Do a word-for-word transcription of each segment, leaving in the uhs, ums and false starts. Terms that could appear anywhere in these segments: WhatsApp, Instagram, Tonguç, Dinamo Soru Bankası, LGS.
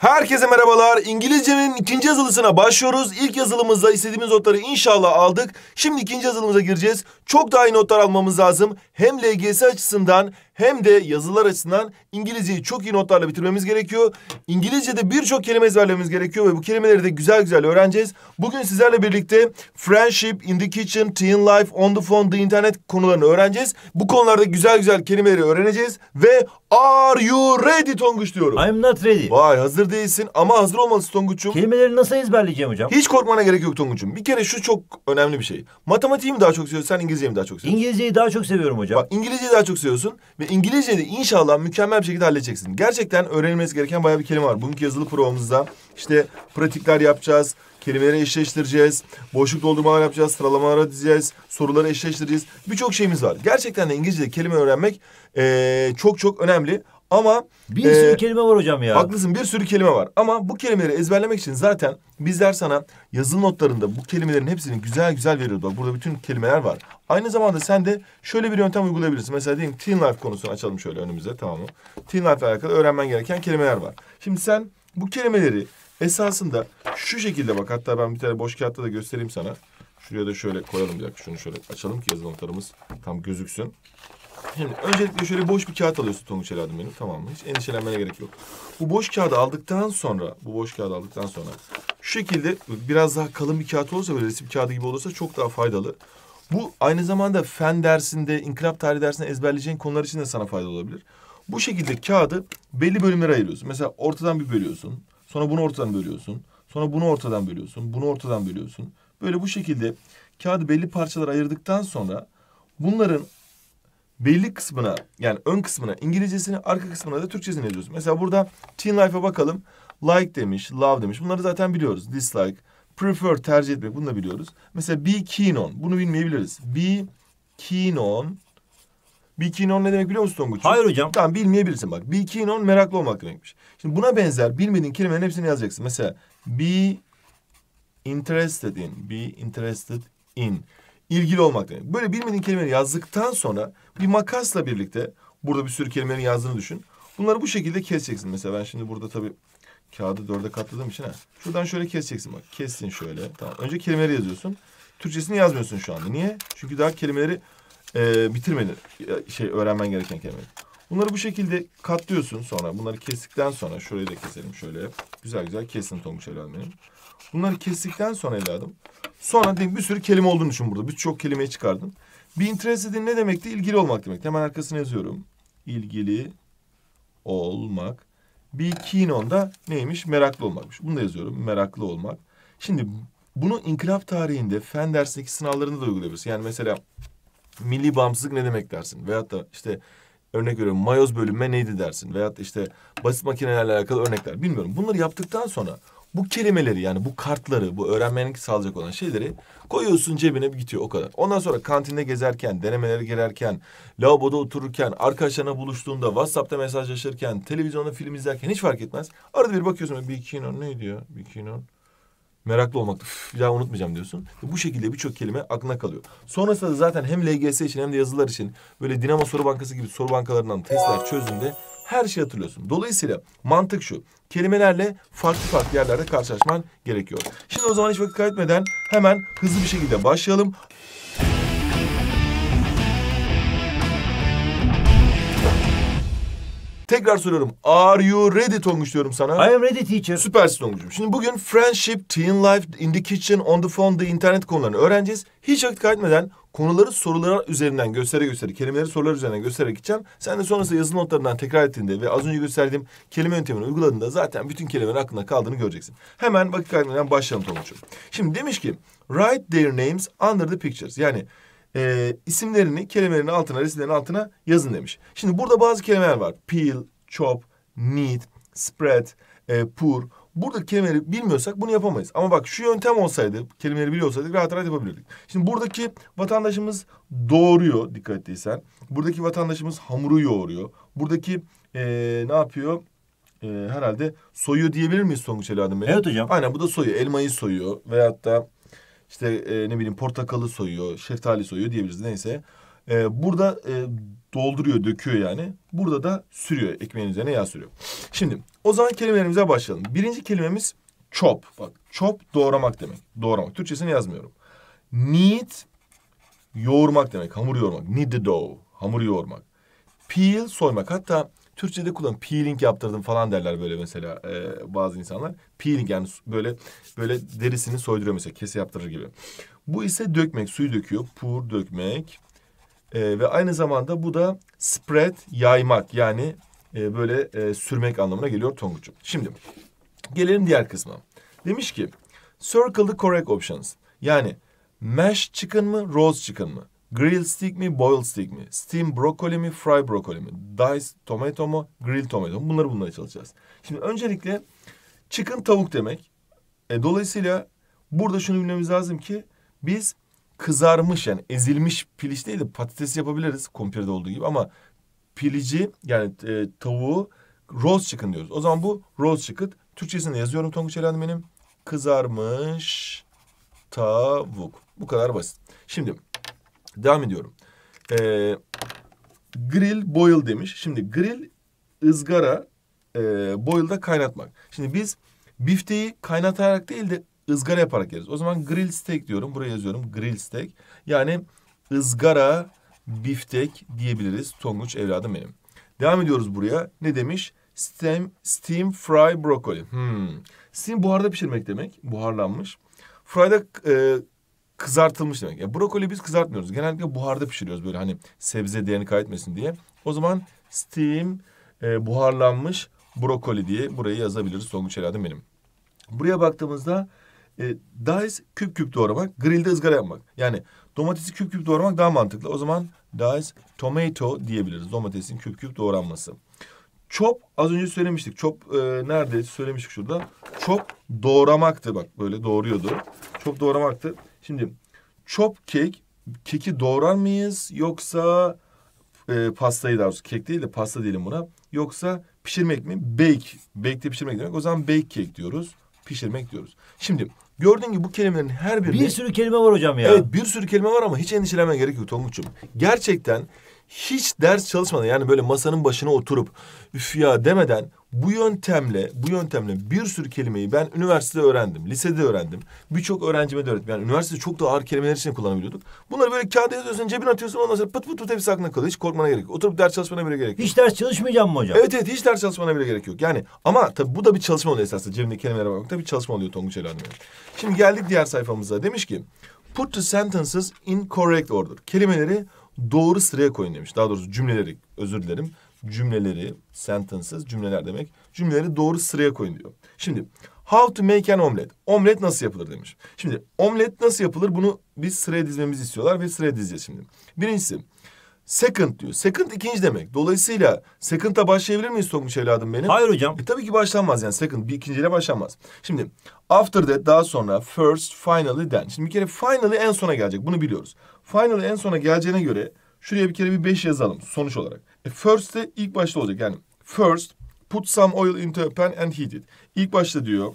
Herkese merhabalar. İngilizcenin ikinci yazılısına başlıyoruz. İlk yazılımızda istediğimiz notları inşallah aldık. Şimdi ikinci yazılımıza gireceğiz. Çok daha iyi notlar almamız lazım. Hem L G S açısından hem de yazılar açısından İngilizceyi çok iyi notlarla bitirmemiz gerekiyor. İngilizce'de birçok kelime ezberlememiz gerekiyor ve bu kelimeleri de güzel güzel öğreneceğiz. Bugün sizlerle birlikte friendship, in the kitchen, teen life, on the phone, the internet konularını öğreneceğiz. Bu konularda güzel güzel kelimeleri öğreneceğiz ve are you ready Tonguç diyorum. I'm not ready. Vay, hazır değilsin ama hazır olmalısın Tonguç'um. Kelimeleri nasıl ezberleyeceğim hocam? Hiç korkmana gerek yok Tonguç'um. Bir kere şu çok önemli bir şey. Matematiği mi daha çok seviyorsun, sen İngilizceyi mi daha çok seviyorsun? İngilizceyi daha çok seviyorum hocam. Bak, İngilizceyi daha çok seviyorsun ve İngilizceyi de inşallah mükemmel bir şekilde halledeceksin. Gerçekten öğrenilmesi gereken bayağı bir kelime var. Bugünkü yazılı provamızda işte pratikler yapacağız, kelimeleri eşleştireceğiz, boşluk doldurmalar yapacağız, sıralamalara dizeceğiz, soruları eşleştireceğiz. Birçok şeyimiz var. Gerçekten de İngilizce'de kelime öğrenmek ee, çok çok önemli. Ama bir e, sürü kelime var hocam ya. Haklısın, bir sürü kelime var. Ama bu kelimeleri ezberlemek için zaten bizler sana yazılı notlarında bu kelimelerin hepsini güzel güzel veriyorlar. Burada bütün kelimeler var. Aynı zamanda sen de şöyle bir yöntem uygulayabilirsin. Mesela diyelim teen life konusunu açalım şöyle önümüze, tamam mı? Teen life ile alakalı öğrenmen gereken kelimeler var. Şimdi sen bu kelimeleri esasında şu şekilde, bak hatta ben bir tane boş kağıtta da göstereyim sana. Şuraya da şöyle koyalım bir dakika, şunu şöyle açalım ki yazılı notlarımız tam gözüksün. Şimdi öncelikle şöyle boş bir kağıt alıyorsun Tonguç evladım benim, tamam mı? Hiç endişelenmene gerek yok. Bu boş kağıdı aldıktan sonra, bu boş kağıdı aldıktan sonra şu şekilde biraz daha kalın bir kağıt olursa, böyle resim kağıdı gibi olursa çok daha faydalı. Bu aynı zamanda fen dersinde, inkılap tarihi dersinde ezberleyeceğin konular için de sana faydalı olabilir. Bu şekilde kağıdı belli bölümlere ayırıyorsun. Mesela ortadan bir bölüyorsun, sonra bunu ortadan bölüyorsun, sonra bunu ortadan bölüyorsun, bunu ortadan bölüyorsun. Böyle bu şekilde kağıdı belli parçalara ayırdıktan sonra bunların belli kısmına, yani ön kısmına İngilizcesini, arka kısmına da Türkçesini yazıyoruz. Mesela burada teen life'a bakalım. Like demiş, love demiş. Bunları zaten biliyoruz. Dislike, prefer, tercih etmek, bunu da biliyoruz. Mesela be keen on. Bunu bilmeyebiliriz. Be keen on. Be keen on ne demek biliyor musun Tonguç? Hayır hocam. Tamam, bilmeyebilirsin bak. Be keen on meraklı olmak demekmiş. Şimdi buna benzer bilmediğin kelimelerin hepsini yazacaksın. Mesela be interested in. Be interested in. İlgili olmak demek. Böyle bilmediğin kelimeleri yazdıktan sonra bir makasla birlikte burada bir sürü kelimenin yazdığını düşün. Bunları bu şekilde keseceksin. Mesela ben şimdi burada tabii kağıdı dörde katladığım için ha. Şuradan şöyle keseceksin bak. Kessin şöyle. Tamam. Önce kelimeleri yazıyorsun. Türkçesini yazmıyorsun şu anda. Niye? Çünkü daha kelimeleri e, bitirmedin. Şey, öğrenmen gereken kelimeleri. Bunları bu şekilde katlıyorsun sonra. Bunları kestikten sonra şurayı da keselim şöyle. Güzel güzel kessin Tonguç evladım benim. Bunları kestikten sonra evladım. Sonra bir sürü kelime olduğunu düşün burada. Birçok kelimeyi çıkardım. Be interested in ne demekti? İlgili olmak demekti. Hemen arkasına yazıyorum. İlgili olmak. Be keen on da neymiş? Meraklı olmakmış. Bunu da yazıyorum. Meraklı olmak. Şimdi bunu inkılap tarihinde, fen dersindeki sınavlarında da uygulayabilirsin. Yani mesela milli bağımsızlık ne demek dersin? Veyahut da işte örnek veriyorum mayoz bölünme neydi dersin? Veyahut da işte basit makinelerle alakalı örnekler. Bilmiyorum. Bunları yaptıktan sonra bu kelimeleri, yani bu kartları, bu öğrenmenin sağlayacak olan şeyleri koyuyorsun cebine, gidiyor o kadar. Ondan sonra kantinde gezerken, denemeleri girerken, lavaboda otururken, arkadaşlarına buluştuğunda, WhatsApp'ta mesajlaşırken, televizyonda film izlerken hiç fark etmez. Arada bir bakıyorsun, bir iki inon neydi ya, bir iki inon. Meraklı olmakta, bir daha unutmayacağım diyorsun. Bu şekilde birçok kelime aklına kalıyor. Sonrasında da zaten hem L G S için hem de yazılar için böyle Dinamo Soru Bankası gibi soru bankalarından testler çözdüğünde her şeyi hatırlıyorsun. Dolayısıyla mantık şu. Kelimelerle farklı farklı yerlerde karşılaşman gerekiyor. Şimdi o zaman hiç vakit kaybetmeden hemen hızlı bir şekilde başlayalım. Tekrar soruyorum. Are you ready Tonguç diyorum sana. I am ready teacher. Süpersin Tonguç'um. Şimdi bugün friendship, teen life, in the kitchen, on the phone, the internet konularını öğreneceğiz. Hiç vakit kaybetmeden konuları sorular üzerinden göstere göstere, kelimeleri sorular üzerinden göstererek gideceğim. Sen de sonrasında yazılı notlarından tekrar ettiğinde ve az önce gösterdiğim kelime yöntemini uyguladığında zaten bütün kelimelerin aklında kaldığını göreceksin. Hemen vakit kaybetmeden başlayalım Tonguç'um. Şimdi demiş ki write their names under the pictures. Yani E, isimlerini kelimelerin altına, resimlerin altına yazın demiş. Şimdi burada bazı kelimeler var. Peel, chop, knead, spread, e, pour. Buradaki kelimeleri bilmiyorsak bunu yapamayız. Ama bak şu yöntem olsaydı, kelimeleri biliyor olsaydık rahat rahat yapabilirdik. Şimdi buradaki vatandaşımız doğuruyor, dikkat ettiysen. Buradaki vatandaşımız hamuru yoğuruyor. Buradaki e, ne yapıyor? E, herhalde soyuyor diyebilir miyiz Tonguç evladım benim? Evet hocam. Aynen, bu da soyuyor. Elmayı soyuyor veyahut da İşte e, ne bileyim portakalı soyuyor, şeftali soyuyor diyebiliriz neyse. E, burada e, dolduruyor, döküyor yani. Burada da sürüyor. Ekmeğin üzerine yağ sürüyor. Şimdi o zaman kelimelerimize başlayalım. Birinci kelimemiz chop. Bak, chop doğramak demek. Doğramak. Türkçesini yazmıyorum. Knead yoğurmak demek. Hamur yoğurmak. Knead the dough. Hamur yoğurmak. Peel soymak. Hatta Türkçe'de kullan. Peeling yaptırdım falan derler böyle mesela e, bazı insanlar. Peeling yani böyle böyle derisini soyduruyor mesela. Kese yaptırır gibi. Bu ise dökmek. Suyu döküyor. Pour dökmek. E, ve aynı zamanda bu da spread yaymak. Yani e, böyle e, sürmek anlamına geliyor Tonguç'um. Şimdi gelelim diğer kısma. Demiş ki circle the correct options. Yani mashed chicken mı, roast chicken mı? Grill steak mi, boiled steak mi? Steam brokoli mi, fry brokoli mi? Diced tomato mu, grill tomato mu? Bunları bunlara çalışacağız. Şimdi öncelikle chicken tavuk demek. E, dolayısıyla burada şunu bilmemiz lazım ki biz kızarmış yani ezilmiş piliç değil de patates yapabiliriz. Kumpirde olduğu gibi ama pilici yani e, tavuğu roast chicken diyoruz. O zaman bu roast chicken. Türkçesini yazıyorum Tonguç Elan benim. Kızarmış tavuk. Bu kadar basit. Şimdi devam ediyorum. Ee, grill, boil demiş. Şimdi grill, ızgara, e, boil da kaynatmak. Şimdi biz bifteyi kaynatarak değil de ızgara yaparak yeriz. O zaman grill steak diyorum. Buraya yazıyorum. Grill steak. Yani ızgara biftek diyebiliriz. Tonguç evladım benim. Devam ediyoruz buraya. Ne demiş? Steam, steam fry brokoli. Hmm. Steam buharda pişirmek demek. Buharlanmış. Fry'da e, kızartılmış demek. Yani brokoli biz kızartmıyoruz. Genellikle buharda pişiriyoruz böyle hani sebze değerini kaybetmesin diye. O zaman steam e, buharlanmış brokoli diye burayı yazabiliriz. Tonguç evladım benim. Buraya baktığımızda e, dice küp küp doğramak. Grillde ızgara yapmak. Yani domatesi küp küp doğramak daha mantıklı. O zaman dice tomato diyebiliriz. Domatesin küp küp doğranması. Chop az önce söylemiştik. Chop e, nerede söylemiştik şurada. Chop doğramaktı. Bak böyle doğruyordu. Chop doğramaktı. Şimdi chop cake. Keki doğrar mıyız? Yoksa e, pastayı daha doğrusu. Kek değil de pasta diyelim buna. Yoksa pişirmek mi? Bake. Bake de pişirmek demek. O zaman bake cake diyoruz. Pişirmek diyoruz. Şimdi gördüğün gibi bu kelimelerin her birini... Bir sürü kelime var hocam ya. Evet bir sürü kelime var ama hiç endişelenmeye gerek yok Tonguç'um. Gerçekten... Hiç ders çalışmadan yani böyle masanın başına oturup üf ya demeden bu yöntemle bu yöntemle bir sürü kelimeyi ben üniversitede öğrendim, lisede öğrendim. Birçok öğrencime de öğrettim. Yani üniversitede çok daha ağır kelimeler için kullanabiliyorduk. Bunları böyle kağıda yazıyorsun, cebine atıyorsun, ondan sonra pıt pıt pıt hepsi aklına kalıyor. Hiç korkmana gerek yok. Oturup ders çalışmana bile gerek yok. Hiç ders çalışmayacağım mı hocam? Evet evet hiç ders çalışmana bile gerek yok. Yani ama tabii bu da bir çalışma oluyor esasında. Cebindeki kelimelere bakmakta bir çalışma oluyor Tonguç Elan'ın. Şimdi geldik diğer sayfamıza. Demiş ki put the sentences in correct order. Kelimeleri doğru sıraya koyun demiş. Daha doğrusu cümleleri, özür dilerim. Cümleleri, sentences, cümleler demek. Cümleleri doğru sıraya koyun diyor. Şimdi, how to make an omelet. Omelet nasıl yapılır demiş. Şimdi, omelet nasıl yapılır? Bunu biz sıraya dizmemizi istiyorlar ve sıraya dizeceğiz şimdi. Birincisi, second diyor. Second ikinci demek. Dolayısıyla second'a başlayabilir miyiz Tonguç evladım benim? Hayır hocam. E, tabii ki başlanmaz yani second. Bir ikinciyle başlanmaz. Şimdi, after that daha sonra first, finally, then. Şimdi bir kere finally en sona gelecek. Bunu biliyoruz. Finally en sona geleceğine göre şuraya bir kere bir beş yazalım sonuç olarak. E, first de ilk başta olacak. Yani first put some oil into a pan and heat it. İlk başta diyor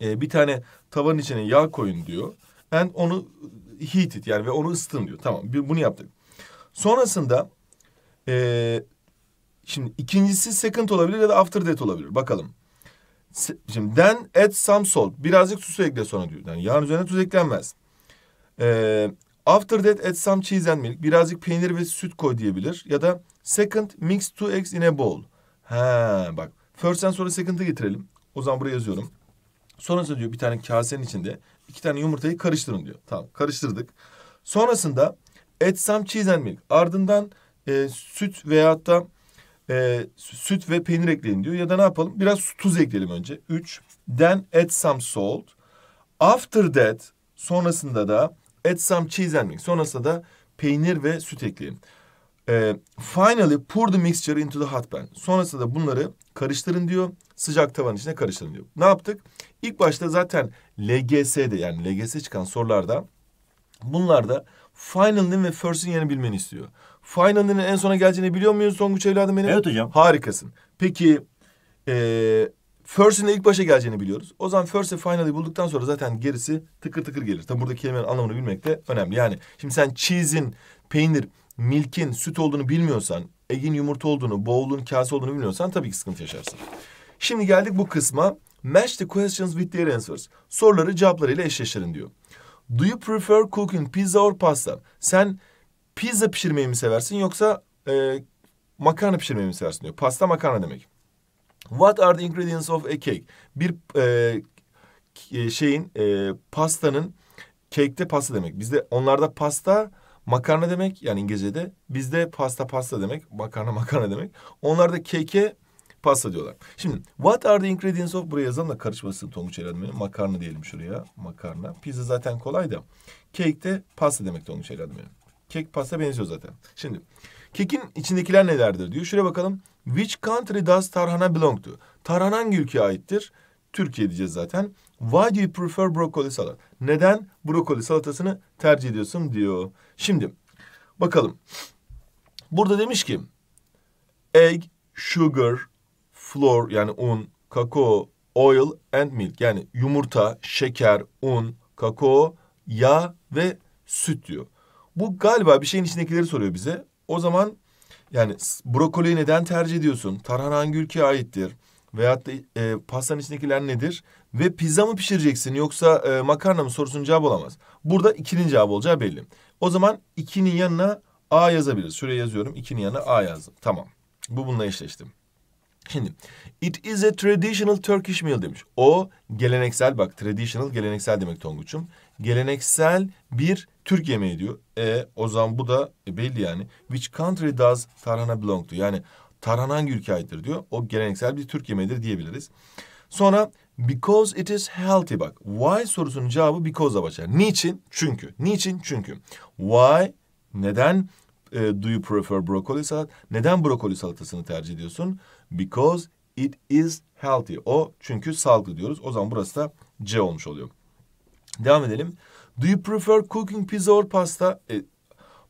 e, bir tane tavanın içine yağ koyun diyor. And onu heat it yani ve onu ısıtın diyor. Tamam bunu yaptık. Sonrasında e, şimdi ikincisi second olabilir ya da after that olabilir. Bakalım. Şimdi then add some salt. Birazcık tuz ekle sonra diyor. Yani yağın üzerine tuz eklenmez. Eee After that add some cheese and milk. Birazcık peynir ve süt koy diyebilir. Ya da second mix two eggs in a bowl. Ha bak. First'ten sonra second'ı getirelim. O zaman buraya yazıyorum. Sonrasında diyor bir tane kasenin içinde iki tane yumurtayı karıştırın diyor. Tamam karıştırdık. Sonrasında add some cheese and milk. Ardından e, süt veyahut da e, süt ve peynir ekleyin diyor. Ya da ne yapalım? Biraz tuz ekleyelim önce. Üç. Then add some salt. After that sonrasında da add some cheese and milk. Sonrasında da peynir ve süt ekleyin. Ee, finally pour the mixture into the hot pan. Sonrasında da bunları karıştırın diyor. Sıcak tavanın içine karıştırın diyor. Ne yaptık? İlk başta zaten L G S'de yani L G S çıkan sorularda bunlarda final'ın ve first'in yerini bilmeni istiyor. Final'ın en sona geleceğini biliyor muyuz Tonguç evladım benim? Evet hocam. Harikasın. Peki ee, first'in de ilk başa geleceğini biliyoruz. O zaman first ve final'i bulduktan sonra zaten gerisi tıkır tıkır gelir. Tabi buradaki kelimenin anlamını bilmek de önemli. Yani şimdi sen cheese'in, peynir milkin süt olduğunu bilmiyorsan, egin yumurta olduğunu, bowl'un kase olduğunu bilmiyorsan tabii ki sıkıntı yaşarsın. Şimdi geldik bu kısma. Match the questions with their answers. Soruları cevaplarıyla eşleştirin diyor. Do you prefer cooking pizza or pasta? Sen pizza pişirmeyi mi seversin yoksa e, makarna pişirmeyi mi seversin diyor. Pasta makarna demek. What are the ingredients of a cake? Bir e, şeyin e, pastanın, cake'te pasta demek. Bizde onlarda pasta makarna demek, yani İngilizce'de. Bizde pasta pasta demek, makarna makarna demek. Onlarda cake'e pasta diyorlar. Şimdi what are the ingredients of, buraya yazalım da karışmasın Tonguç Eylem benim. Makarna diyelim şuraya. Makarna. Pizza zaten kolay da. Cake de pasta demek Tonguç Eylem benim. Cake pasta benziyor zaten. Şimdi cake'in içindekiler nelerdir diyor. Şuraya bakalım. Which country does tarhana belong to? Tarhana hangi ülkeye aittir? Türkiye diyeceğiz zaten. Why do you prefer broccoli salad? Neden brokoli salatasını tercih ediyorsun diyor. Şimdi bakalım. Burada demiş ki egg, sugar, flour yani un, kakao, oil and milk. Yani yumurta, şeker, un, kakao, yağ ve süt diyor. Bu galiba bir şeyin içindekileri soruyor bize. O zaman yani brokoliyi neden tercih ediyorsun? Tarhana hangi ülkeye aittir? Veyahut da e, pastanın içindekiler nedir? Ve pizza mı pişireceksin yoksa e, makarna mı sorusunun cevabı olamaz. Burada ikinin cevabı olacağı belli. O zaman ikinin yanına A yazabiliriz. Şuraya yazıyorum. ikinin yanına A yazdım. Tamam. Bu bununla eşleştim. Şimdi it is a traditional Turkish meal demiş. O geleneksel, bak traditional geleneksel demek Tonguç'um. Geleneksel bir Türk yemeği diyor. E o zaman bu da e, belli yani. Which country does tarhana belong to? Yani tarhana hangi ülkeye aittir diyor. O geleneksel bir Türk yemeğidir diyebiliriz. Sonra because it is healthy, bak. Why sorusunun cevabı because'a başlar. Niçin? Çünkü. Niçin? Çünkü. Why? Neden? E, do you prefer brokoli salat? Neden brokoli salatasını tercih ediyorsun? Because it is healthy. O çünkü sağlıklı diyoruz. O zaman burası da C olmuş oluyor. Devam edelim. Do you prefer cooking pizza or pasta? E,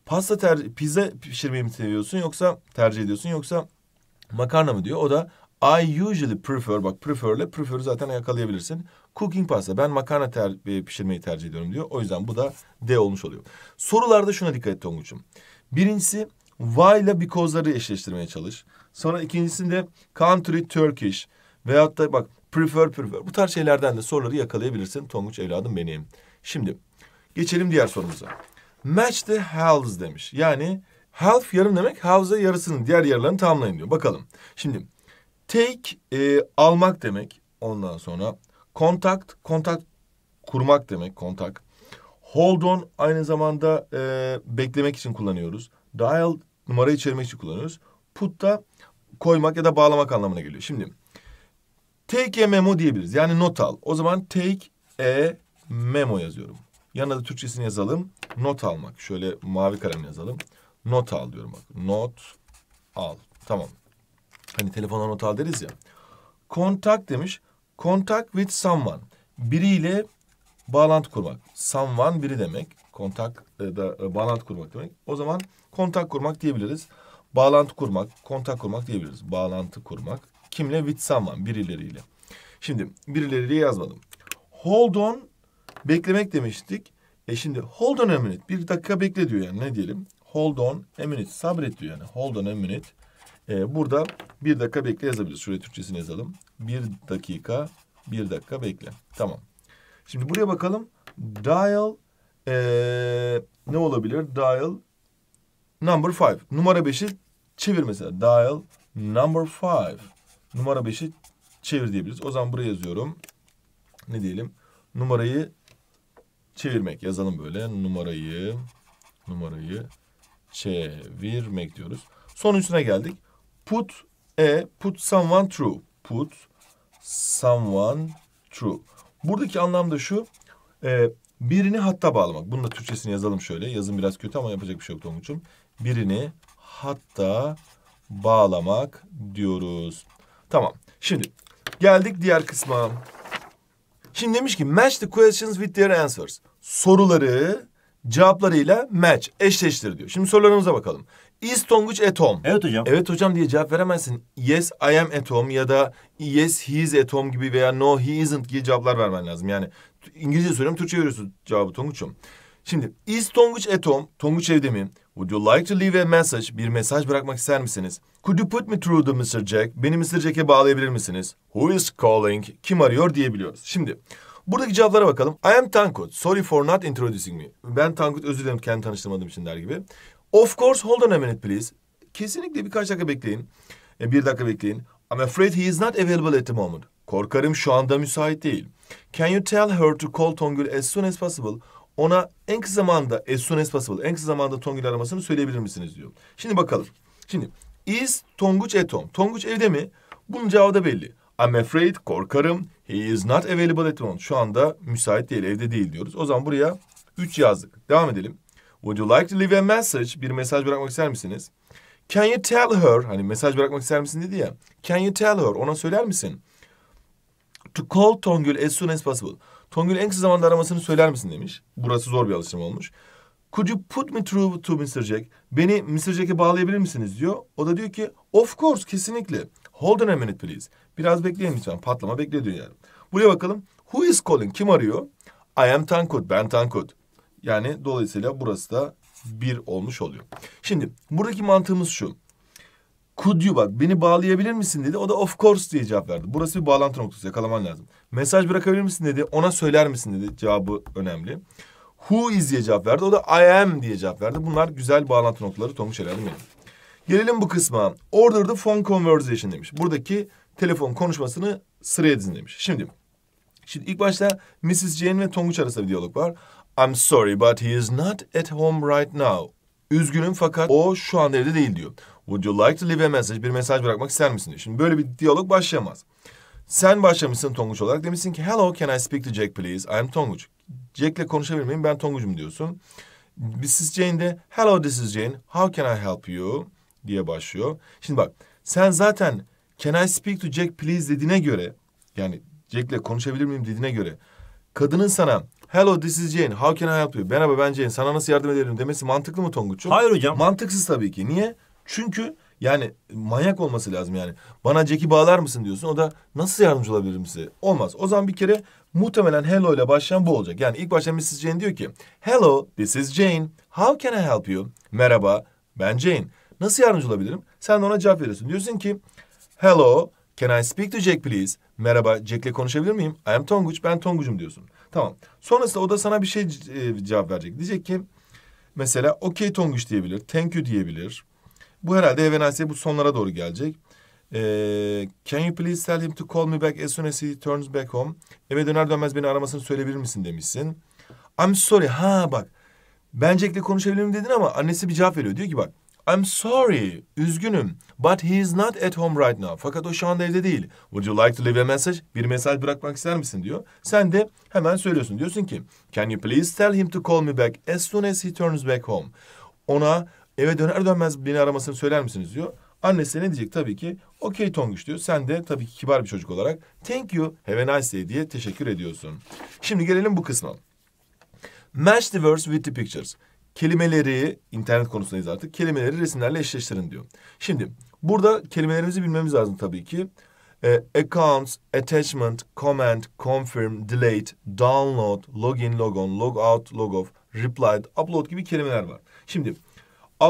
pasta ter pizza pişirmeyi mi seviyorsun yoksa tercih ediyorsun yoksa makarna mı diyor. O da I usually prefer, bak prefer'le prefer'ı zaten yakalayabilirsin. Cooking pasta, ben makarna ter pişirmeyi tercih ediyorum diyor. O yüzden bu da D olmuş oluyor. Sorularda şuna dikkat et Tonguç'um. Birincisi why ile because'ları eşleştirmeye çalış. Sonra ikincisinde country Turkish veyahut da bak prefer prefer. Bu tarz şeylerden de soruları yakalayabilirsin Tonguç evladım benim. Şimdi geçelim diğer sorumuza. Match the halves demiş. Yani half yarım demek. Halves'e yarısını, diğer yarılarını tamamlayın diyor. Bakalım. Şimdi take e, almak demek. Ondan sonra contact, contact kurmak demek. Contact. Hold on aynı zamanda e, beklemek için kullanıyoruz. Dial numara içermek için kullanıyoruz. Put da koymak ya da bağlamak anlamına geliyor. Şimdi take a memo diyebiliriz. Yani not al. O zaman take a memo yazıyorum. Yanına da Türkçesini yazalım. Not almak. Şöyle mavi kalem yazalım. Not al diyorum bak. Not al. Tamam. Hani telefona not al deriz ya. Contact demiş. Contact with someone. Biriyle bağlantı kurmak. Someone biri demek. Contact e, da e, bağlantı kurmak demek. O zaman contact kurmak diyebiliriz. Bağlantı kurmak, kontak kurmak diyebiliriz. Bağlantı kurmak. Kimle? With someone. Birileriyle. Şimdi birileriyle yazmadım. Hold on. Beklemek demiştik. E şimdi hold on a minute. Bir dakika bekle diyor yani. Ne diyelim? Hold on a minute. Sabret diyor yani. Hold on a minute. E, burada bir dakika bekle yazabiliriz. Şuraya Türkçesini yazalım. Bir dakika. Bir dakika bekle. Tamam. Şimdi buraya bakalım. Dial. E, ne olabilir? Dial. Number five. Numara beşi çevir mesela. Dial number five. Numara beşi çevir diyebiliriz. O zaman buraya yazıyorum. Ne diyelim? Numarayı çevirmek. Yazalım böyle. Numarayı numarayı çevirmek diyoruz. Sonuncusuna geldik. Put e put someone through. Put someone through. Buradaki anlam da şu. E, birini hatta bağlamak. Bunun da Türkçesini yazalım şöyle. Yazım biraz kötü ama yapacak bir şey yok Tonguç'um. Birini hatta bağlamak diyoruz. Tamam. Şimdi geldik diğer kısma. Şimdi demiş ki match the questions with their answers. Soruları cevaplarıyla match, eşleştir diyor. Şimdi sorularımıza bakalım. Is Tonguç at home? Evet hocam. Evet hocam diye cevap veremezsin. Yes I am at home ya da yes he is at home gibi veya no he isn't gibi cevaplar vermen lazım. Yani İngilizce söylüyorum, Türkçe veriyorsun cevabı Tonguç'um. Şimdi is Tonguç at home? Tonguç evde mi? Would you like to leave a message? Bir mesaj bırakmak ister misiniz? Could you put me through to mister Jack? Beni mister Jack'e bağlayabilir misiniz? Who is calling? Kim arıyor diyebiliyoruz. Şimdi buradaki cevaplara bakalım. I am Tonguç. Sorry for not introducing me. Ben Tonguç, özür dilerim kendi tanıştırmadığım için der gibi. Of course, hold on a minute please. Kesinlikle birkaç dakika bekleyin. E, bir dakika bekleyin. I'm afraid he is not available at the moment. Korkarım şu anda müsait değil. Can you tell her to call Tonguç as soon as possible? Ona en kısa zamanda, as soon as possible, en kısa zamanda Tonguç aramasını söyleyebilir misiniz diyor. Şimdi bakalım. Şimdi is Tonguç at home? Tonguç evde mi? Bunun cevabı da belli. I'm afraid, korkarım. He is not available at the moment. Şu anda müsait değil, evde değil diyoruz. O zaman buraya üç yazdık. Devam edelim. Would you like to leave a message? Bir mesaj bırakmak ister misiniz? Can you tell her? Hani mesaj bırakmak ister misin dedi ya. Can you tell her? Ona söyler misin? To call Tonguç as soon as possible. Tonguç en kısa zamanda aramasını söyler misin demiş. Burası zor bir alıştırma olmuş. Could you put me through to mister Jack? Beni mister Jack'e bağlayabilir misiniz diyor. O da diyor ki of course, kesinlikle. Hold on a minute please. Biraz bekleyin lütfen. Patlama bekle diyor yani. Buraya bakalım. Who is calling? Kim arıyor? I am Tonguç. Ben Tonguç. Yani dolayısıyla burası da bir olmuş oluyor. Şimdi buradaki mantığımız şu. Could you, bak beni bağlayabilir misin dedi. O da of course diye cevap verdi. Burası bir bağlantı noktası, yakalaman lazım. Mesaj bırakabilir misin dedi. Ona söyler misin dedi. Cevabı önemli. Who is diye cevap verdi. O da I am diye cevap verdi. Bunlar güzel bağlantı noktaları. Tonguç herhalde benim. Gelelim bu kısma. Order the phone conversation demiş. Buradaki telefon konuşmasını sıraya dizin demiş. Şimdi, şimdi ilk başta missus Jane ve Tonguç arasında bir diyalog var. I'm sorry but he is not at home right now. Üzgünüm fakat o şu an evde değil diyor. Would you like to leave a message? Bir mesaj bırakmak ister misin diyor. Şimdi böyle bir diyalog başlayamaz. Sen başlamışsın Tonguç olarak. Demişsin ki hello, can I speak to Jack please? I am Tonguç. Jack'le konuşabilir miyim? Ben Tonguç'um diyorsun. missus Jane de hello, this is Jane. How can I help you? Diye başlıyor. Şimdi bak, sen zaten can I speak to Jack please dediğine göre, yani Jack'le konuşabilir miyim dediğine göre, kadının sana hello, this is Jane. How can I help you? Merhaba, ben Jane. Sana nasıl yardım ederim demesi mantıklı mı Tonguç'um? Hayır hocam. Mantıksız tabii ki. Niye? Çünkü yani manyak olması lazım yani. Bana Jack'i bağlar mısın diyorsun. O da nasıl yardımcı olabilirim size? Olmaz. O zaman bir kere muhtemelen hello ile başlayan bu olacak. Yani ilk başta missus Jane diyor ki hello, this is Jane. How can I help you? Merhaba, ben Jane. Nasıl yardımcı olabilirim? Sen de ona cevap veriyorsun. Diyorsun ki hello, can I speak to Jack please? Merhaba, Jack'le konuşabilir miyim? I am Tonguç, ben Tonguç'um diyorsun. Tamam. Sonrasında o da sana bir şey e, cevap verecek. Diyecek ki mesela okay Tonguç diyebilir, thank you diyebilir. Bu herhalde Evenasiye bu sonlara doğru gelecek. Ee, can you please tell him to call me back as soon as he turns back home? Eve döner dönmez beni aramasını söyleyebilir misin demişsin. I'm sorry. Ha bak. Ben Jack'le konuşabilirim dedin ama annesi bir cevap veriyor. Diyor ki bak. I'm sorry. Üzgünüm. But he is not at home right now. Fakat o şu anda evde değil. Would you like to leave a message? Bir mesaj bırakmak ister misin diyor. Sen de hemen söylüyorsun. Diyorsun ki can you please tell him to call me back as soon as he turns back home? Ona eve döner dönmez beni aramasını söyler misiniz diyor. Annesi ne diyecek? Tabii ki okay Tonguç diyor. Sen de tabii ki kibar bir çocuk olarak thank you, have a nice day diye teşekkür ediyorsun. Şimdi gelelim bu kısma. Match the words with the pictures. Kelimeleri, internet konusundayız artık. Kelimeleri resimlerle eşleştirin diyor. Şimdi burada kelimelerimizi bilmemiz lazım tabii ki. E, accounts, attachment, comment, confirm, delete, download, login, logon, logout, logoff, replied, upload gibi kelimeler var. Şimdi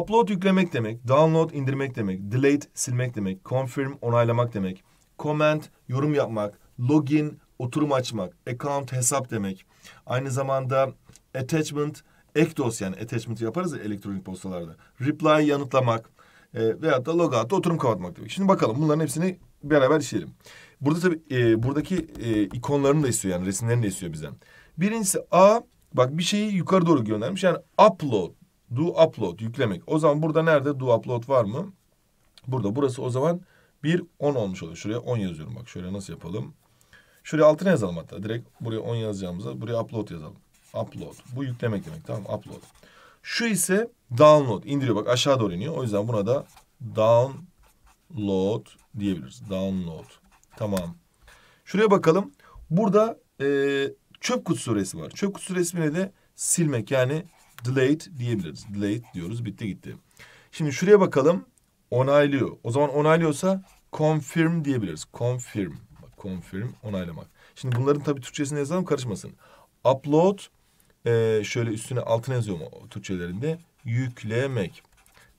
upload yüklemek demek, download indirmek demek, delete silmek demek, confirm onaylamak demek, comment yorum yapmak, login oturum açmak, account hesap demek. Aynı zamanda attachment ek dosya, yani attachment'ı yaparız ya elektronik postalarda. Reply yanıtlamak e, veyahut da logout oturum kapatmak demek. Şimdi bakalım bunların hepsini beraber işleyelim. Burada tabii e, buradaki e, ikonlarını da istiyor, yani resimlerini de istiyor bizden. Birincisi A, bak bir şeyi yukarı doğru göndermiş, yani upload. Do upload yüklemek. O zaman burada nerede do upload var mı? Burada, burası o zaman bir on olmuş oluyor. Şuraya on yazıyorum bak. Şöyle nasıl yapalım? Şuraya altına yazalım hatta. Direkt buraya on yazacağımıza buraya upload yazalım. Upload. Bu yüklemek demek. Tamam, upload. Şu ise download. İndiriyor bak, aşağı doğru iniyor. O yüzden buna da download diyebiliriz. Download. Tamam. Şuraya bakalım. Burada ee, çöp kutusu resmi var. Çöp kutusu resmine de silmek, yani delete diyebiliriz. Delete diyoruz. Bitti gitti. Şimdi şuraya bakalım. Onaylıyor. O zaman onaylıyorsa confirm diyebiliriz. Confirm. Bak, confirm onaylamak. Şimdi bunların tabii Türkçesini yazalım karışmasın. Upload, Ee, şöyle üstüne altına yazıyorum Türkçelerinde. Yüklemek.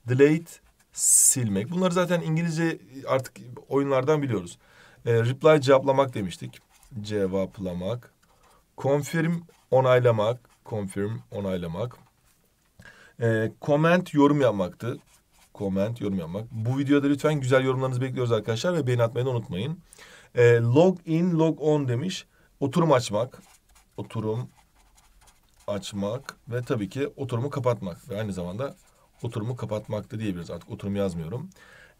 Delete, silmek. Bunları zaten İngilizce artık oyunlardan biliyoruz. Ee, reply, cevaplamak demiştik. Cevaplamak. Confirm, onaylamak. Confirm, onaylamak. Ee, comment, yorum yapmaktı. Comment, yorum yapmak. Bu videoda lütfen güzel yorumlarınızı bekliyoruz arkadaşlar ve beğeni atmayı da unutmayın. Ee, log in, log on demiş. Oturum açmak. Oturum açmak ve tabii ki oturumu kapatmak. Ve aynı zamanda oturumu kapatmak da diyebiliriz. Artık oturum yazmıyorum.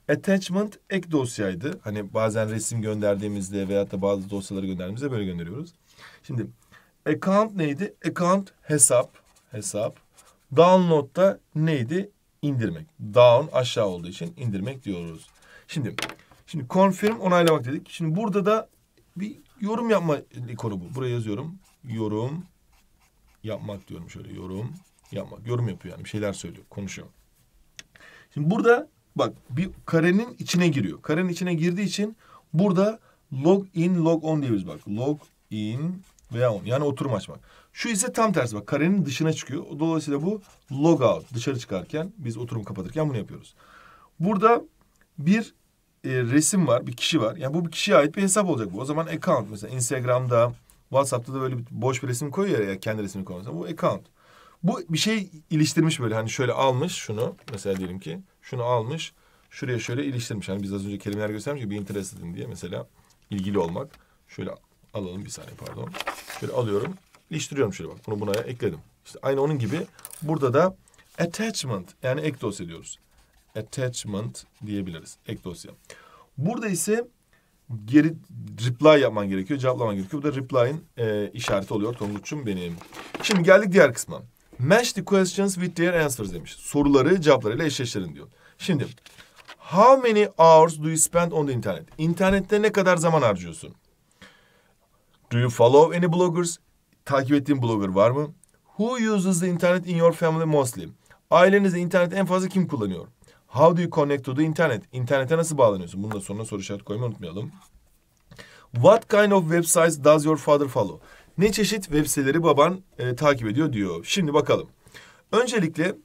Attachment ek dosyaydı. Hani bazen resim gönderdiğimizde veyahut da bazı dosyaları gönderdiğimizde böyle gönderiyoruz. Şimdi account neydi? Account hesap. Hesap. Download da neydi? İndirmek. Down aşağı olduğu için indirmek diyoruz. Şimdi şimdi confirm onaylamak dedik. Şimdi burada da bir yorum yapma ikonu bu. Buraya yazıyorum. Yorum yapmak diyorum şöyle. Yorum yapmak. Yorum yapıyor yani. Bir şeyler söylüyor. Konuşuyor. Şimdi burada bak bir karenin içine giriyor. Karenin içine girdiği için burada log in, log on diyoruz bak. Log in veya on. Yani oturum açmak. Şu ise tam tersi bak. Karenin dışına çıkıyor. Dolayısıyla bu log out. Dışarı çıkarken biz oturumu kapatırken bunu yapıyoruz. Burada bir e, resim var. Bir kişi var. Yani bu bir kişiye ait bir hesap olacak bu. O zaman account mesela Instagram'da, WhatsApp'ta da böyle bir boş bir resim koyuyor ya kendi resmini koyuyor. Bu account. Bu bir şey iliştirmiş böyle hani şöyle almış şunu mesela diyelim ki şunu almış şuraya şöyle iliştirmiş. Hani biz az önce kelimeler göstermiş gibi interested diye mesela ilgili olmak. Şöyle alalım bir saniye pardon. Şöyle alıyorum. İliştiriyorum şöyle bak. Bunu buna ekledim. İşte aynı onun gibi burada da attachment yani ek dosya diyoruz. Attachment diyebiliriz. Ek dosya. Burada ise geri reply yapman gerekiyor. Cevaplaman gerekiyor. Bu da reply'in e, işareti oluyor. Tonguç'um benim. Şimdi geldik diğer kısma. Match the questions with their answers demiş. Soruları cevaplarıyla eşleştirin diyor. Şimdi how many hours do you spend on the internet? İnternette ne kadar zaman harcıyorsun? Do you follow any bloggers? Takip ettiğin blogger var mı? Who uses the internet in your family mostly? Ailenizde internet en fazla kim kullanıyor? How do you connect to the internet? İnternete nasıl bağlanıyorsun? Bunu da sonuna soru işareti koymayı unutmayalım. What kind of websites does your father follow? Ne çeşit web siteleri baban e, takip ediyor diyor. Şimdi bakalım. Öncelikle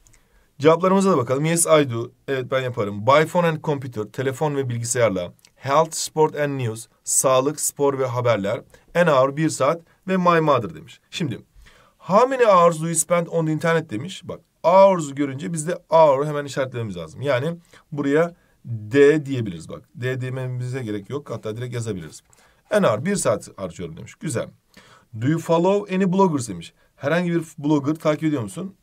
cevaplarımıza da bakalım. Yes I do. Evet ben yaparım. By phone and computer. Telefon ve bilgisayarla. Health, sport and news. Sağlık, spor ve haberler. An hour, bir saat ve my mother demiş. Şimdi how many hours do you spend on the internet demiş. Bak. Hours'u görünce biz de hour hemen işaretlememiz lazım. Yani buraya D diyebiliriz bak. D dememize gerek yok. Hatta direkt yazabiliriz. An hour bir saat harcıyorum demiş. Güzel. Do you follow any bloggers demiş. Herhangi bir blogger takip ediyor musun?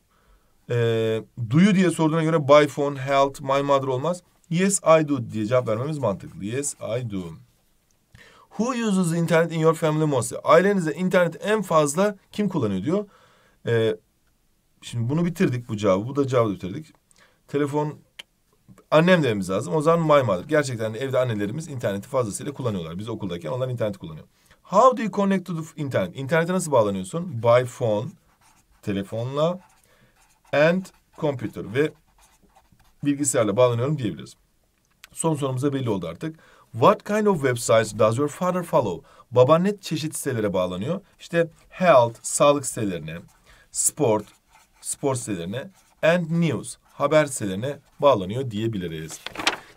Ee, do you diye sorduğuna göre by phone, health, my mother olmaz. Yes I do diye cevap vermemiz mantıklı. Yes I do. Who uses the internet in your family mostly? Ailenizde internet en fazla kim kullanıyor diyor. Ee, Şimdi bunu bitirdik bu cevabı. Bu da cevabı bitirdik. Telefon annem dememiz lazım. O zaman my mother. Gerçekten de evde annelerimiz interneti fazlasıyla kullanıyorlar. Biz okuldayken onlar interneti kullanıyor. How do you connect to the internet? İnternete nasıl bağlanıyorsun? By phone. Telefonla. And computer. Ve bilgisayarla bağlanıyorum diyebiliriz. Son sorumuz belli oldu artık. What kind of websites does your father follow? Baban ne çeşit sitelere bağlanıyor? İşte health, sağlık sitelerine. Sport. Spor sitelerine and news haber sitelerine bağlanıyor diyebiliriz.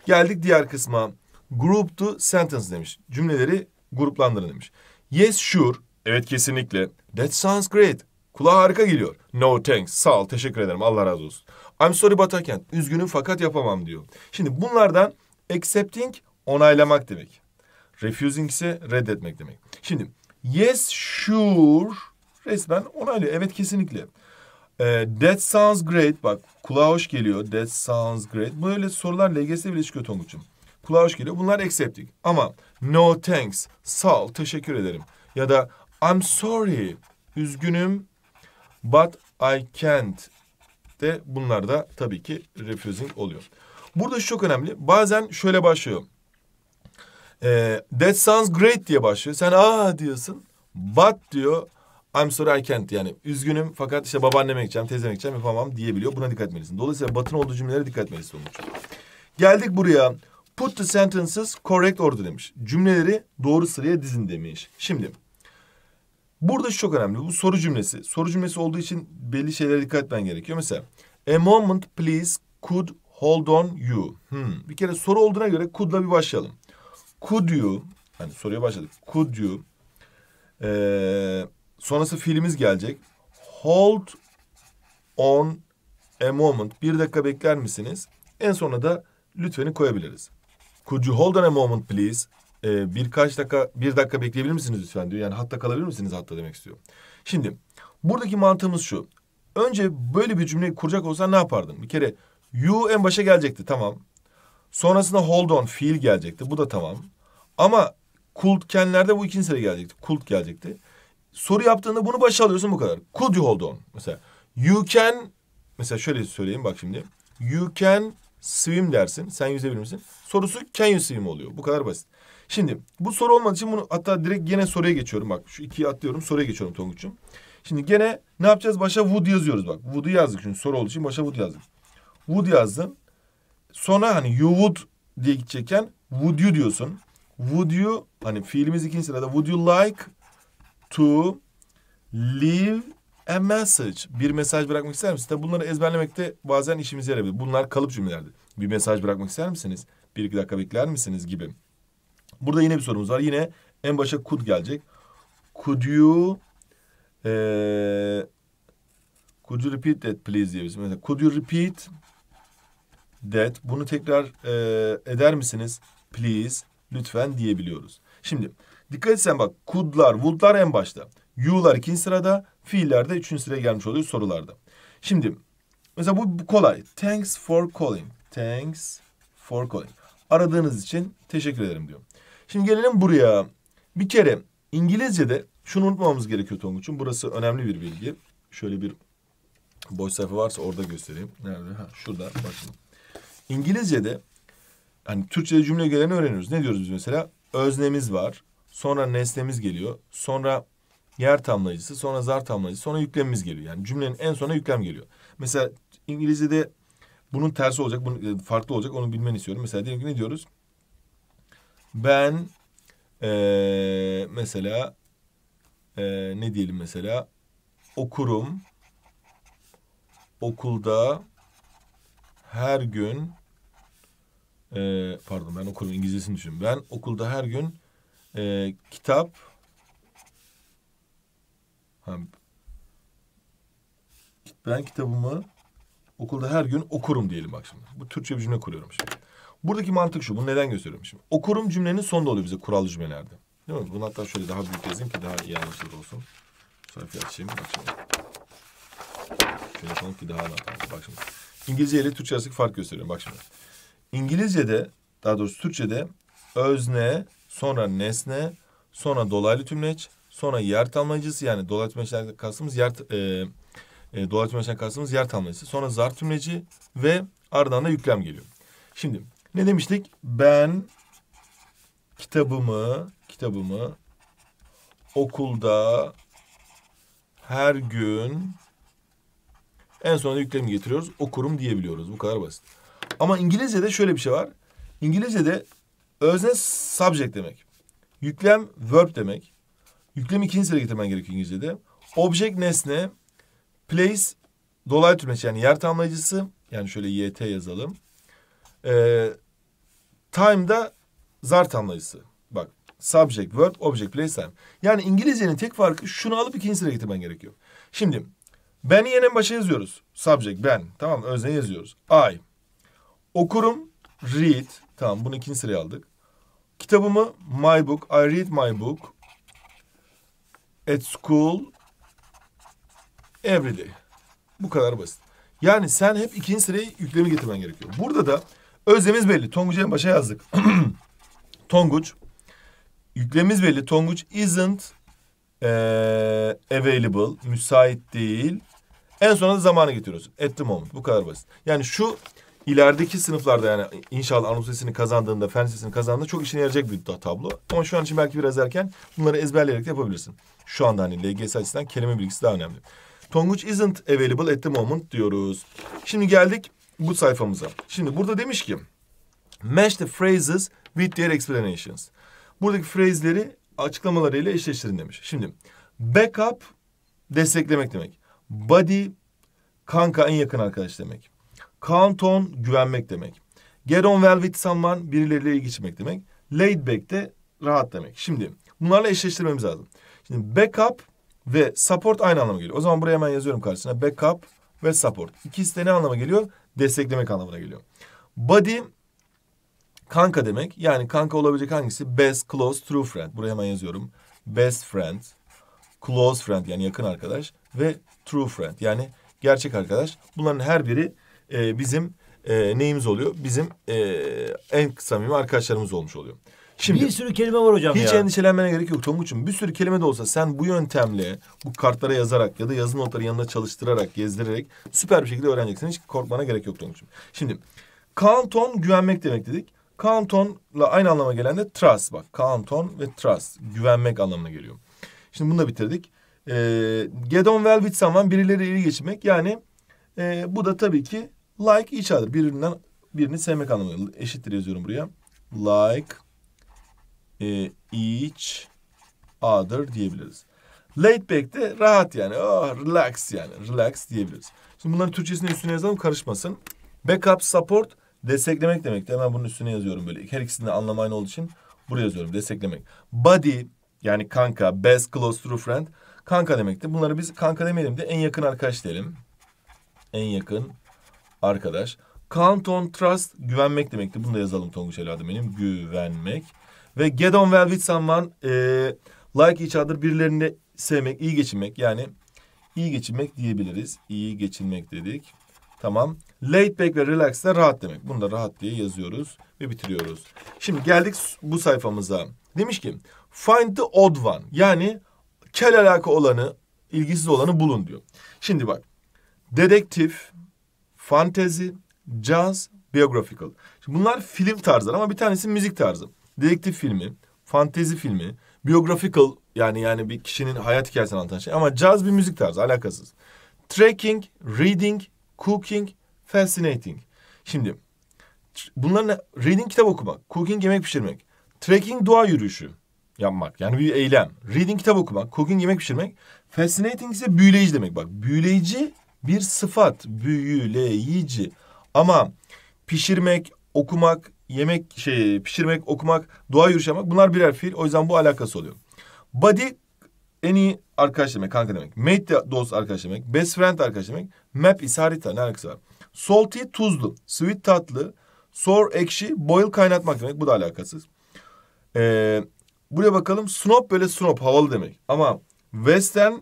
Geldik diğer kısma. Group to sentence demiş. Cümleleri gruplandırın demiş. Yes sure. Evet kesinlikle. That sounds great. Kulağa harika geliyor. No thanks. Sağ ol. Teşekkür ederim. Allah razı olsun. I'm sorry but I can't. Üzgünüm fakat yapamam diyor. Şimdi bunlardan accepting onaylamak demek. Refusing ise reddetmek demek. Şimdi yes sure resmen onaylıyor. Evet kesinlikle. That sounds great. Bak kulağa hoş geliyor. That sounds great. Böyle sorular L G S'de bile çıkıyor Tonguç'um. Kulağa hoş geliyor. Bunlar accepting. Ama no thanks. Sağ ol. Teşekkür ederim. Ya da I'm sorry. Üzgünüm. But I can't. De bunlar da tabii ki refusing oluyor. Burada şu çok önemli. Bazen şöyle başlıyor. E, that sounds great diye başlıyor. Sen aa diyorsun. But diyor. I'm sorry I can't yani üzgünüm fakat işte babaanneme gideceğim, teyzeme gideceğim yapamam diyebiliyor. Buna dikkat etmelisin. Dolayısıyla batın olduğu cümlelere dikkat etmelisin. Geldik buraya. Put the sentences correct order demiş. Cümleleri doğru sıraya dizin demiş. Şimdi Burada şu çok önemli. Bu soru cümlesi. Soru cümlesi olduğu için belli şeylere dikkat etmen gerekiyor. Mesela a moment please could hold on you. Hmm. Bir kere soru olduğuna göre could'la bir başlayalım. Could you, hani soruya başladık. Could you, ee, sonrası fiilimiz gelecek. Hold on a moment. Bir dakika bekler misiniz? En sonuna da lütfeni koyabiliriz. Could you hold on a moment please? Ee, birkaç dakika, bir dakika bekleyebilir misiniz lütfen diyor. Yani hatta kalabilir misiniz hatta demek istiyor. Şimdi buradaki mantığımız şu. Önce böyle bir cümleyi kuracak olsan ne yapardın? Bir kere you en başa gelecekti, tamam. Sonrasında hold on fiil gelecekti. Bu da tamam. Ama could can'lerde bu ikinci sene gelecekti. Could gelecekti. Soru yaptığında bunu başa alıyorsun, bu kadar. Could you hold on? Mesela you can, mesela şöyle söyleyeyim bak şimdi. You can swim dersin. Sen yüzebilir misin? Sorusu can you swim oluyor. Bu kadar basit. Şimdi bu soru olmadığı için bunu hatta direkt gene soruya geçiyorum. Bak şu ikiyi atlıyorum, soruya geçiyorum Tonguç'um. Şimdi gene ne yapacağız? Başa would yazıyoruz bak. Would'u yazdık şimdi soru olduğu için başa would yazdık. Would yazdın. Sonra hani you would diye gidecekken would you diyorsun. Would you, hani fiilimiz ikinci sırada, would you like to leave a message. Bir mesaj bırakmak ister misiniz? Tabi bunları ezberlemekte bazen işimize yarabilir. Bunlar kalıp cümlelerdi. Bir mesaj bırakmak ister misiniz? Bir iki dakika bekler misiniz gibi. Burada yine bir sorumuz var. Yine en başa could gelecek. Could you ee, could you repeat that please diye bizim. Mesela could you repeat that. Bunu tekrar ee, eder misiniz? Please. Lütfen diyebiliyoruz. Şimdi dikkat etsen bak. Could'lar, would'lar en başta. You'lar ikinci sırada. Fiiller de üçüncü sıraya gelmiş oluyor sorularda. Şimdi mesela bu, bu kolay. Thanks for calling. Thanks for calling. Aradığınız için teşekkür ederim diyor. Şimdi gelelim buraya. Bir kere İngilizce'de şunu unutmamamız gerekiyor Tonguç'un. Burası önemli bir bilgi. Şöyle bir boş sayfa varsa orada göstereyim. Nerede? Ha, şurada. Bakın. İngilizce'de hani Türkçe'de cümle geleni öğreniyoruz. Ne diyoruz biz mesela? Öznemiz var. Sonra nesnemiz geliyor. Sonra yer tamlayıcısı. Sonra zar tamlayıcısı. Sonra yüklemimiz geliyor. Yani cümlenin en sonuna yüklem geliyor. Mesela İngilizce'de bunun tersi olacak, bunun farklı olacak. Onu bilmeni istiyorum. Mesela diyelim ki ne diyoruz? Ben ee, mesela ee, ne diyelim mesela? Okurum. Okulda her gün ee, pardon ben okurum İngilizcesini düşünün. Ben okulda her gün ee, kitap ha, ben kitabımı okulda her gün okurum diyelim bak şimdi. Bu Türkçe bir cümle kuruyorum şimdi. Buradaki mantık şu. Bunu neden gösteriyorum şimdi? Okurum cümlenin sonunda oluyor bize kural cümlelerde. Değil mi? Bunu hatta şöyle daha büyük yazayım ki daha iyi anlaşılır olsun. Sayfayı açayım. Bak şimdi. Şöyle yapalım ki daha rahat anlaşılır. Bak şimdi. İngilizce ile Türkçe arasındaki fark gösteriyorum. Bak şimdi. İngilizce'de, daha doğrusu Türkçe'de özne, sonra nesne, sonra dolaylı tümleç, sonra yer tamlayıcısı, yani dolaylı tümleçlerden kastımız yer e, E, dolaylı tümleçten kastımız yer tamlayıcısı. Sonra zar tümleci ve ardından da yüklem geliyor. Şimdi ne demiştik? Ben kitabımı kitabımı okulda her gün, en sonunda yüklemi getiriyoruz. Okurum diyebiliyoruz. Bu kadar basit. Ama İngilizce'de şöyle bir şey var. İngilizce'de özne subject demek. Yüklem verb demek. Yüklemi ikinci sıraya getirmen gerekiyor İngilizce'de. Object nesne. Place, dolaylı tümleç yani yer tamlayıcısı. Yani şöyle Y T yazalım. Ee, time da zar tamlayıcısı. Bak subject, verb, object, place, time. Yani İngilizcenin tek farkı şunu alıp ikinci sıraya getirmen gerekiyor. Şimdi ben'i en başa yazıyoruz. Subject, ben. Tamam, özne yazıyoruz. I. Okurum, read. Tamam, bunu ikinci sıraya aldık. Kitabımı, my book. I read my book. At school. Every day. Bu kadar basit. Yani sen hep ikinci sıraya yüklemi getirmen gerekiyor. Burada da özlemiz belli. Tonguç'u en başa yazdık. Tonguç. Yüklemimiz belli. Tonguç isn't ee, available. Müsait değil. En sonunda da zamanı getiriyoruz. At the moment. Bu kadar basit. Yani şu ilerideki sınıflarda, yani inşallah Anadolu Lisesi'ni kazandığında, Fen Lisesi'ni kazandığında çok işine yarayacak bir tablo. Ama şu an için belki biraz erken, bunları ezberleyerek de yapabilirsin. Şu anda hani L G S açısından kelime bilgisi daha önemli. Tonguç isn't available at the moment diyoruz. Şimdi geldik bu sayfamıza. Şimdi burada demiş ki match the phrases with their explanations. Buradaki phrase'leri açıklamalarıyla eşleştirin demiş. Şimdi Backup desteklemek demek. Buddy kanka, en yakın arkadaş demek. Count on güvenmek demek. Get on well with someone birileriyle ilgi çekmek demek. Laid back de rahat demek. Şimdi bunlarla eşleştirmemiz lazım. Şimdi backup ve support aynı anlama geliyor. O zaman buraya hemen yazıyorum karşısına. Backup ve support. İkisi de ne anlama geliyor? Desteklemek anlamına geliyor. Buddy kanka demek. Yani kanka olabilecek hangisi? Best, close, true friend. Buraya hemen yazıyorum. Best friend, close friend yani yakın arkadaş ve true friend yani gerçek arkadaş. Bunların her biri e, bizim e, neyimiz oluyor? Bizim e, en samimi arkadaşlarımız olmuş oluyor. Şimdi bir sürü kelime var hocam hiç ya. Hiç endişelenmene gerek yok Tonguç'um. Bir sürü kelime de olsa sen bu yöntemle bu kartlara yazarak ya da yazı notları yanına çalıştırarak, gezdirerek süper bir şekilde öğreneceksin. Hiç korkmana gerek yok Tonguç'um. Şimdi count on güvenmek demek dedik. Count on'la aynı anlama gelen de trust. Bak count on ve trust güvenmek anlamına geliyor. Şimdi bunu da bitirdik. Ee, get on well with someone birileriyle ilgi geçirmek. Yani e, bu da tabii ki like each other. Birinden birini sevmek anlamına eşittir yazıyorum buraya. Like e, each other diyebiliriz. Laid back de rahat yani. Oh, relax yani. Relax diyebiliriz. Şimdi bunların Türkçesini üstüne yazalım karışmasın. Backup, support desteklemek demekti. Hemen bunun üstüne yazıyorum böyle. Her ikisinin de anlamı aynı olduğu için buraya yazıyorum. Desteklemek. Buddy yani kanka. Best, close, true friend. Kanka demekti. Bunları biz kanka demeyelim de en yakın arkadaş diyelim. En yakın arkadaş. Count on, trust güvenmek demekti. Bunu da yazalım Tonguç evladım benim. Güvenmek. Ve get on well with someone e, like each other birilerini sevmek, iyi geçinmek. Yani iyi geçinmek diyebiliriz. İyi geçinmek dedik. Tamam. Laid back ve relax de rahat demek. Bunu da rahat diye yazıyoruz ve bitiriyoruz. Şimdi geldik bu sayfamıza. Demiş ki find the odd one. Yani kel alaka olanı, ilgisiz olanı bulun diyor. Şimdi bak. Dedektif, fantezi, caz, biographical. Şimdi bunlar film tarzları ama bir tanesi müzik tarzı. Dedektif filmi, fantezi filmi, biographical yani yani bir kişinin hayat hikayesini anlatan şey ama caz bir müzik tarzı alakasız. Trekking, reading, cooking, fascinating. Şimdi bunların reading kitap okumak, cooking yemek pişirmek, trekking doğa yürüyüşü yapmak. Yani bir eylem. Reading kitap okumak, cooking yemek pişirmek, fascinating ise büyüleyici demek. Bak büyüleyici bir sıfat, büyüleyici. Ama pişirmek, okumak, yemek şey pişirmek, okumak, doğa yürüyüşü yapmak bunlar birer fiil. O yüzden bu alakası oluyor. Buddy en iyi arkadaş demek, kanka demek. Mate de dost arkadaş demek, best friend arkadaş demek. Map ise harita, ne alakası var? Salty tuzlu, sweet tatlı, sour ekşi, boil kaynatmak demek. Bu da alakasız. Ee, buraya bakalım. Snob böyle snob havalı demek. Ama western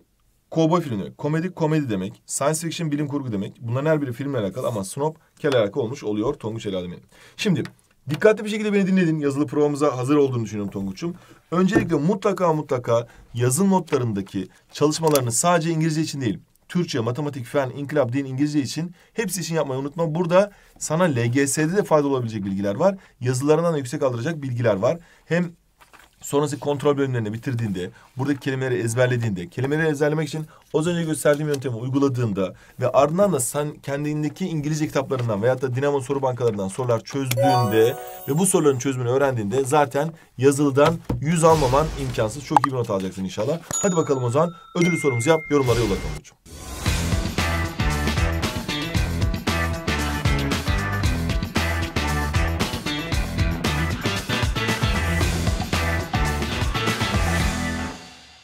kovboy filmi demek. Komedi komedi demek. Science fiction bilim kurgu demek. Bunların her biri filmle alakalı ama snob kel alakalı olmuş oluyor Tonguç evladım benim. Şimdi dikkatli bir şekilde beni dinledin. Yazılı provamıza hazır olduğunu düşünüyorum Tonguç'um. Öncelikle mutlaka mutlaka yazılı notlarındaki çalışmalarını sadece İngilizce için değil, Türkçe, matematik, fen, inkılap, din, İngilizce için hepsi için yapmayı unutma. Burada sana L G S'de de faydalı olabilecek bilgiler var. Yazılarından da yüksek aldıracak bilgiler var. Hem sonrası kontrol bölümlerini bitirdiğinde, buradaki kelimeleri ezberlediğinde, kelimeleri ezberlemek için az önce gösterdiğim yöntemi uyguladığında ve ardından da sen kendindeki İngilizce kitaplarından veyahut da Dinamo Soru Bankalarından sorular çözdüğünde ve bu soruların çözümünü öğrendiğinde zaten yazılıdan yüz almaman imkansız. Çok iyi bir not alacaksın inşallah. Hadi bakalım o zaman ödülü sorumuzu yap, yorumlara yolla Tonguç'um.